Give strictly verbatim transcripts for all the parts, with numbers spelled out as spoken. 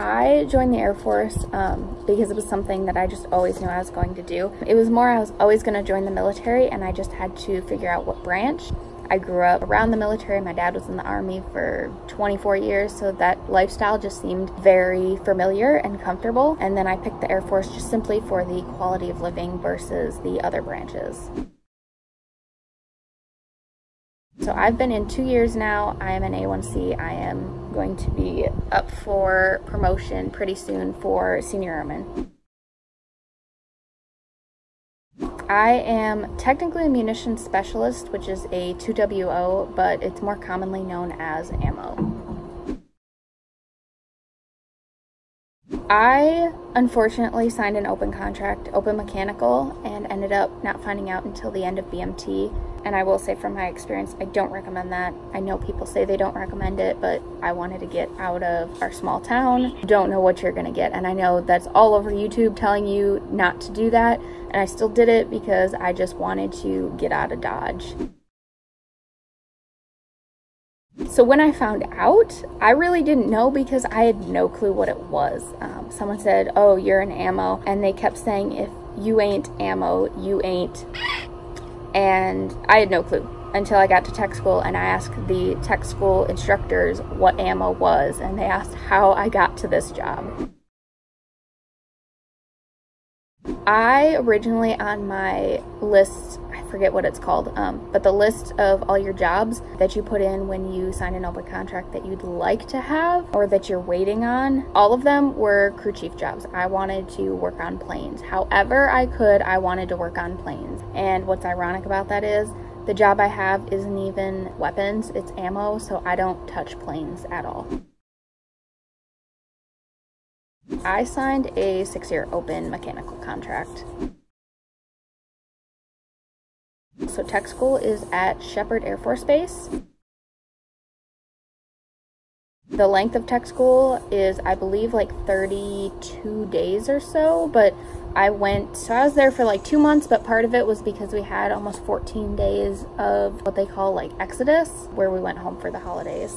I joined the Air Force um, because it was something that I just always knew I was going to do. It was more I was always going to join the military, and I just had to figure out what branch. I grew up around the military. My dad was in the Army for twenty-four years, so that lifestyle just seemed very familiar and comfortable. And then I picked the Air Force just simply for the quality of living versus the other branches. So I've been in two years now. I am an A one C. I am going to be up for promotion pretty soon for senior airman. I am technically a munitions specialist, which is a two W O, but it's more commonly known as ammo. I unfortunately signed an open contract, open mechanical, and ended up not finding out until the end of B M T. And I will say from my experience, I don't recommend that. I know people say they don't recommend it, but I wanted to get out of our small town. You don't know what you're gonna get. And I know that's all over YouTube telling you not to do that. And I still did it because I just wanted to get out of Dodge. So when I found out, I really didn't know because I had no clue what it was. Um, someone said, oh, you're an ammo. And they kept saying, if you ain't ammo, you ain't. And I had no clue until I got to tech school, and I asked the tech school instructors what ammo was, and they asked how I got to this job. I originally on my list, I forget what it's called, um, but the list of all your jobs that you put in when you sign an open contract that you'd like to have or that you're waiting on, all of them were crew chief jobs. I wanted to work on planes. However I could, I wanted to work on planes. And what's ironic about that is the job I have isn't even weapons, it's ammo, so I don't touch planes at all. I signed a six-year open mechanical contract. So tech school is at Sheppard Air Force Base. The length of tech school is, I believe, like thirty-two days or so, but I went, so I was there for like two months, but part of it was because we had almost fourteen days of what they call like exodus, where we went home for the holidays.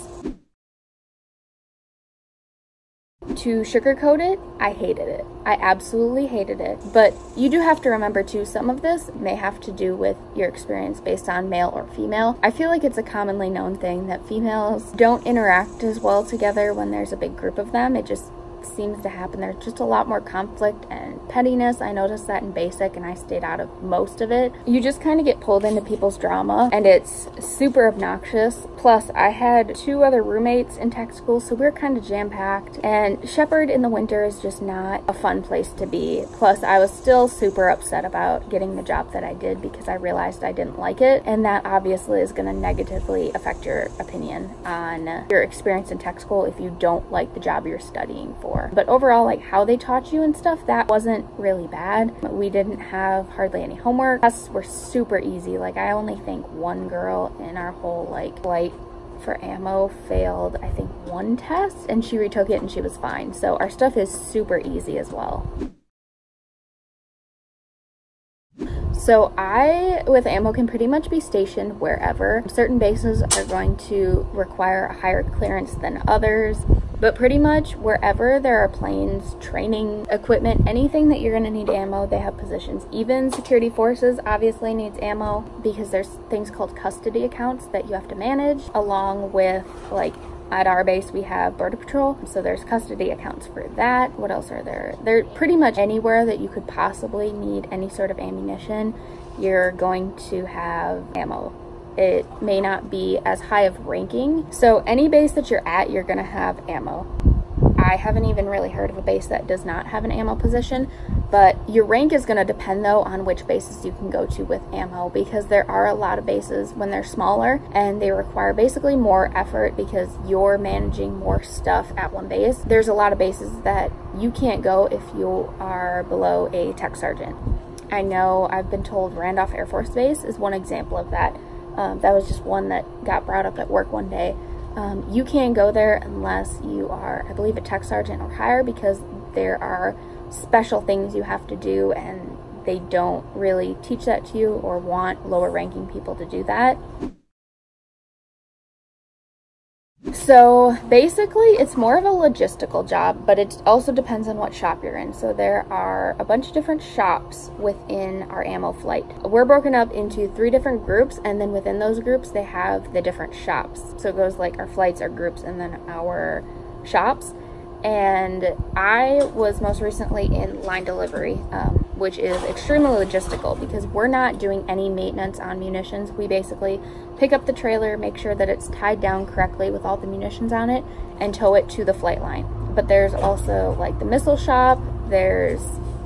To sugarcoat it, I hated it. I absolutely hated it. But you do have to remember too, some of this may have to do with your experience based on male or female. I feel like it's a commonly known thing that females don't interact as well together when there's a big group of them. It just seems to happen. There's just a lot more conflict and pettiness. I noticed that in basic, and I stayed out of most of it. You just kind of get pulled into people's drama, and it's super obnoxious. Plus, I had two other roommates in tech school, so we were kind of jam-packed, and Sheppard in the winter is just not a fun place to be. Plus, I was still super upset about getting the job that I did because I realized I didn't like it, and that obviously is going to negatively affect your opinion on your experience in tech school if you don't like the job you're studying for. But overall, like how they taught you and stuff, that wasn't really bad. We didn't have hardly any homework. Tests were super easy. Like I only think one girl in our whole like flight for ammo failed, I think one test, and she retook it and she was fine. So our stuff is super easy as well. So I, with ammo, can pretty much be stationed wherever. Certain bases are going to require a higher clearance than others. But pretty much wherever there are planes, training, equipment, anything that you're gonna need ammo, they have positions. Even security forces obviously needs ammo because there's things called custody accounts that you have to manage, along with like, at our base we have border patrol, so there's custody accounts for that. What else are there? They're pretty much anywhere that you could possibly need any sort of ammunition, you're going to have ammo. It may not be as high of ranking. So any base that you're at, you're gonna have ammo. I haven't even really heard of a base that does not have an ammo position, but your rank is gonna depend though on which bases you can go to with ammo, because there are a lot of bases when they're smaller and they require basically more effort because you're managing more stuff at one base. There's a lot of bases that you can't go if you are below a tech sergeant. I know I've been told Randolph Air Force Base is one example of that. Um, that was just one that got brought up at work one day. Um, you can't go there unless you are, I believe, a tech sergeant or higher, because there are special things you have to do and they don't really teach that to you or want lower ranking people to do that. So basically it's more of a logistical job, but it also depends on what shop you're in. So there are a bunch of different shops within our ammo flight. We're broken up into three different groups, and then within those groups they have the different shops. So it goes like our flights, our groups, and then our shops. And I was most recently in line delivery, um, which is extremely logistical because we're not doing any maintenance on munitions. We basically pick up the trailer, make sure that it's tied down correctly with all the munitions on it, and tow it to the flight line. But there's also like the missile shop, there's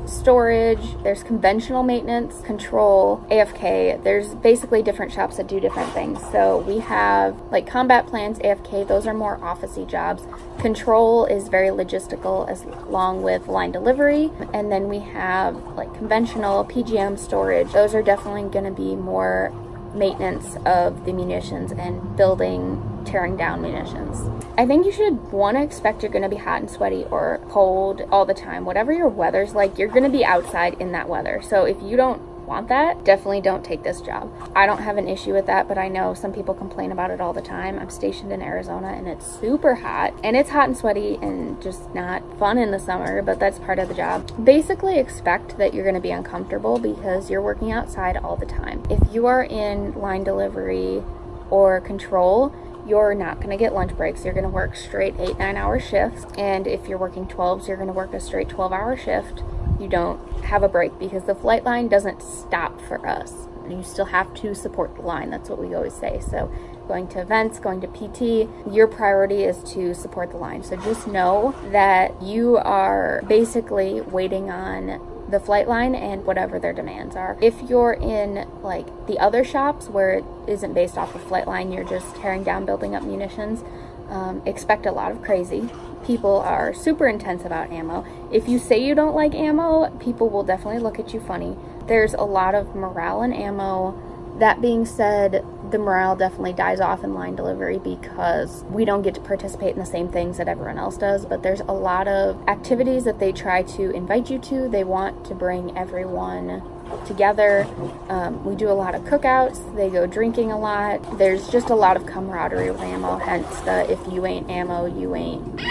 storage, there's conventional maintenance, control, A F K. There's basically different shops that do different things. So we have like combat plans, A F K, those are more officey jobs. Control is very logistical, as along with line delivery. And then we have like conventional, P G M, storage. Those are definitely going to be more maintenance of the munitions and building, tearing down munitions. I think you should want to expect you're going to be hot and sweaty or cold all the time. Whatever your weather's like, you're going to be outside in that weather. So if you don't want that, definitely don't take this job. I don't have an issue with that, but I know some people complain about it all the time. I'm stationed in Arizona and it's super hot, and it's hot and sweaty and just not fun in the summer, but that's part of the job. Basically expect that you're going to be uncomfortable because you're working outside all the time. If you are in line delivery or control, you're not going to get lunch breaks. You're going to work straight eight, nine hour shifts. And if you're working twelves, you're going to work a straight twelve hour shift. You don't have a break because the flight line doesn't stop for us. You still have to support the line. That's what we always say. So going to events, going to P T, your priority is to support the line. So just know that you are basically waiting on the flight line and whatever their demands are. If you're in like the other shops where it isn't based off of flight line, you're just tearing down, building up munitions, um, expect a lot of crazy. People are super intense about ammo. If you say you don't like ammo, people will definitely look at you funny. There's a lot of morale in ammo. That being said, the morale definitely dies off in line delivery because we don't get to participate in the same things that everyone else does, but there's a lot of activities that they try to invite you to. They want to bring everyone together. Um, we do a lot of cookouts. They go drinking a lot. There's just a lot of camaraderie with ammo, hence the if you ain't ammo, you ain't.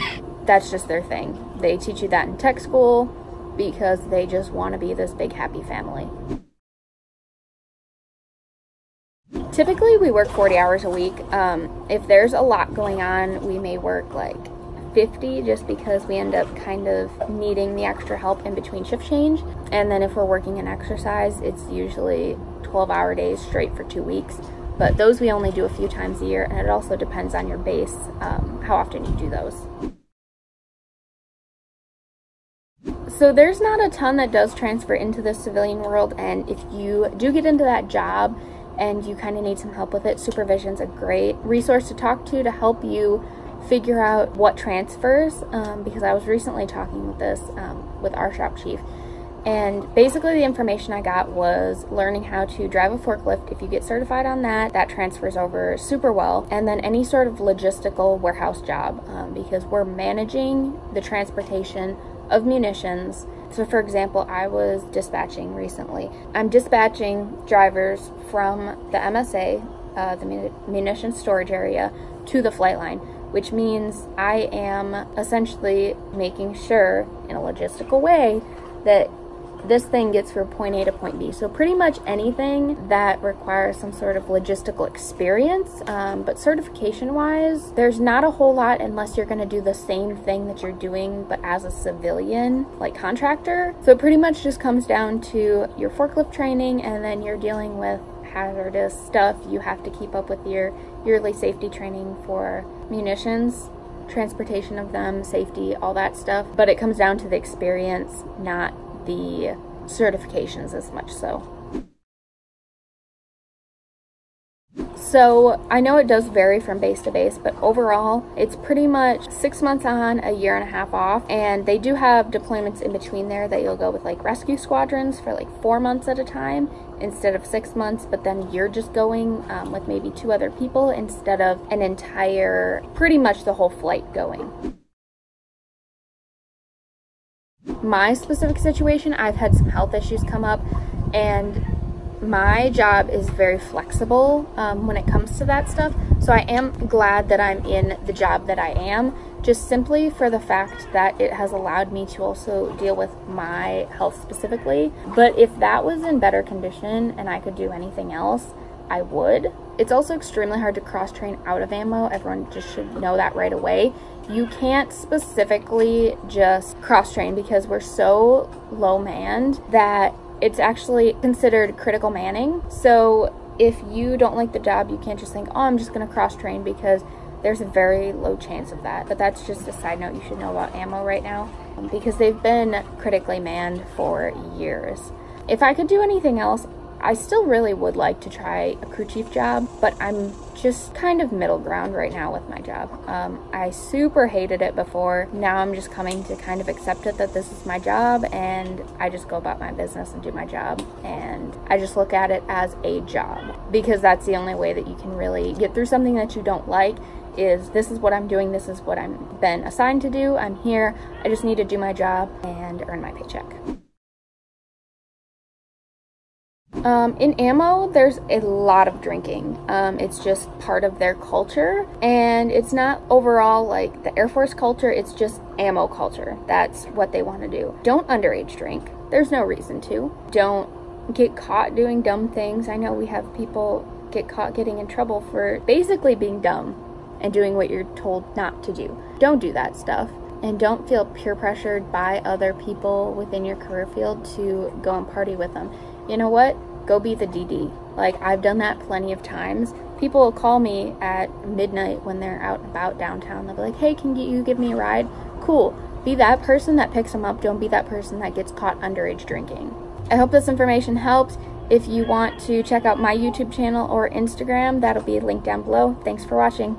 That's just their thing. They teach you that in tech school because they just want to be this big happy family. Typically we work forty hours a week. Um, if there's a lot going on, we may work like fifty just because we end up kind of needing the extra help in between shift change. And then if we're working an exercise, it's usually twelve hour days straight for two weeks. But those we only do a few times a year, and it also depends on your base, um, how often you do those. So there's not a ton that does transfer into the civilian world, and if you do get into that job, and you kind of need some help with it, supervision's a great resource to talk to to help you figure out what transfers, um, because I was recently talking with this um, with our shop chief, and basically the information I got was learning how to drive a forklift. If you get certified on that, that transfers over super well. And then any sort of logistical warehouse job, um, because we're managing the transportation of munitions. So for example, I was dispatching recently. I'm dispatching drivers from the M S A, uh, the mun munition storage area, to the flight line, which means I am essentially making sure in a logistical way that this thing gets from point A to point B. So pretty much anything that requires some sort of logistical experience, um, but certification wise, there's not a whole lot unless you're gonna do the same thing that you're doing, but as a civilian, like contractor. So it pretty much just comes down to your forklift training, and then you're dealing with hazardous stuff. You have to keep up with your yearly safety training for munitions, transportation of them, safety, all that stuff. But it comes down to the experience, not the certifications as much so. So I know it does vary from base to base, but overall it's pretty much six months on, a year and a half off, and they do have deployments in between there that you'll go with like rescue squadrons for like four months at a time instead of six months, but then you're just going um, with maybe two other people instead of an entire, pretty much the whole flight going. My specific situation, I've had some health issues come up, and my job is very flexible um, when it comes to that stuff. So I am glad that I'm in the job that I am, just simply for the fact that it has allowed me to also deal with my health specifically. But if that was in better condition and I could do anything else, I would. It's also extremely hard to cross-train out of ammo. Everyone just should know that right away. You can't specifically just cross-train because we're so low manned that it's actually considered critical manning. So if you don't like the job, you can't just think, oh, I'm just gonna cross-train, because there's a very low chance of that. But that's just a side note you should know about ammo right now, because they've been critically manned for years. If I could do anything else, I still really would like to try a crew chief job, but I'm just kind of middle ground right now with my job. Um, I super hated it before. Now I'm just coming to kind of accept it that this is my job, and I just go about my business and do my job. And I just look at it as a job, because that's the only way that you can really get through something that you don't like is this is what I'm doing, this is what I've been assigned to do, I'm here, I just need to do my job and earn my paycheck. Um, in ammo, there's a lot of drinking. Um, it's just part of their culture, and it's not overall like the Air Force culture, it's just ammo culture. That's what they want to do. Don't underage drink. There's no reason to. Don't get caught doing dumb things. I know we have people get caught getting in trouble for basically being dumb and doing what you're told not to do. Don't do that stuff. And don't feel peer pressured by other people within your career field to go and party with them. You know what? Go be the D D. Like, I've done that plenty of times. People will call me at midnight when they're out and about downtown. They'll be like, hey, can you give me a ride? Cool. Be that person that picks them up. Don't be that person that gets caught underage drinking. I hope this information helps. If you want to check out my YouTube channel or Instagram, that'll be linked down below. Thanks for watching.